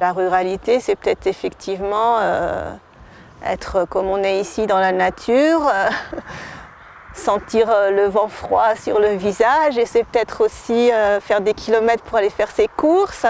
La ruralité, c'est peut-être effectivement être comme on est ici dans la nature, sentir le vent froid sur le visage, et c'est peut-être aussi faire des kilomètres pour aller faire ses courses.